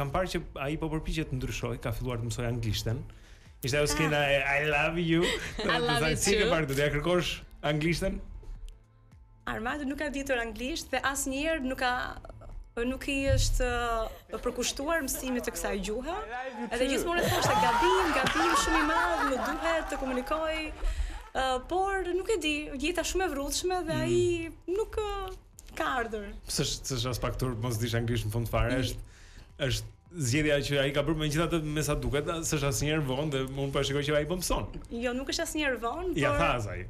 kam parë që ai po përpiqet të ndryshojë, ka filluar të mësoj anglishten. Ishte ajo skena e I love you. I love you. Si ke parë do t'ia kërkosh anglishten? Armando nuk ka ditur anglisht dhe asnjëherë nuk i është përkushtuar mësimit të kësaj gjuhe. Edhe gjithmonë thoshte gabim shumë i madh, më duhet të komunikoj, por nuk e di, jeta shumë e vrrullshme dhe ai nuk ka ardhur. S'është as pak tur mos dish anglisht në fund fare, është zgjedhja që ai ka bërë, megjithatë me sa duket, s'është asnjëherë vonë dhe unë po shikoj që ai po mëson. Jo, nuk është asnjëherë vonë, por ja thaz ai,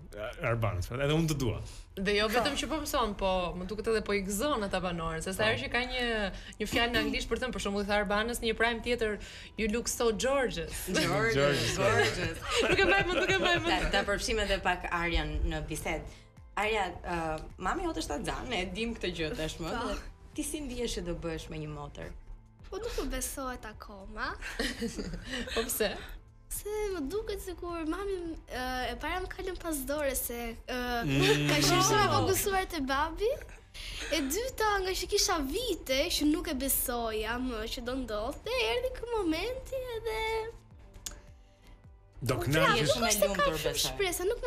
Arban, edhe unë të dua. Dhe jo vetëm që po mëson, po më duket edhe po i gëzon ata banorët, se sa herë që ka një fjalë në anglisht për të, për shembull i tha Arbanës në një prime tjetër, you look so gorgeous. Gorgeous. Nuk e mbaj mend. Ta përfshim edhe pak Arjan në bisedë. Arja, mami jote është Azan, e dim këtë gjë tashmë. Ti si ndihesh që do bësh me një motor? Po nuk më besohet akoma. Po pse? Se më duket sikur mami e para më kalën pas dore se ka qenë shumë e fokusuar te babi. E dyta, nga që kisha vite që nuk e besoja më që do ndodhte, erdhi ky momenti edhe do kënaqesh me lumtur besoj. Shpresa nuk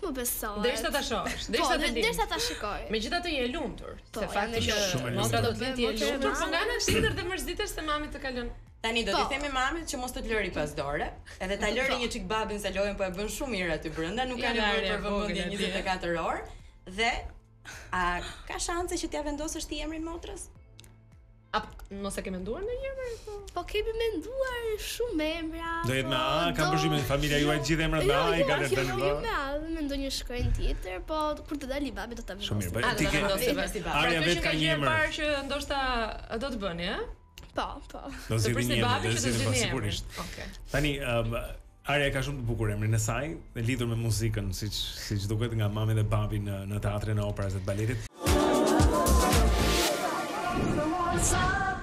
më besohet. Derisa ta shohësh, derisa ta shikoj. Megjithatë je lumtur, se fakti që motra do të jetë lumtur, po nga ana tjetër të mërzitesh se mami të ka lënë. Tani do t'i themi mamit që mos të lëri pas dore, edhe ta lëri një çik babin se lojën po e bën shumë mirë aty brenda, nuk ka nevojë për vëmendje 24 orë dhe a ka shanse që t'ia vendosësh ti emrin motrës? Mos e ke menduar ndonjëherë apo? Po kemi menduar shumë emra. Do jetë me A, ka përshime familja juaj gjithë emrat me A, i ka dhënë tani. Jo, me ndonjë shkrim tjetër, po kur të dali babi do ta vendosë. Ti ke vendosur. Arja vetë ka një emër. Para që ndoshta do të bëni, ha? Po. Do zgjidhni babi që do zgjidhni sigurisht. Okej. Tani Arja ka shumë të bukur emrin e saj, e lidhur me muzikën, siç duket nga mami dhe babi në teatrin e operës dhe baletit. It's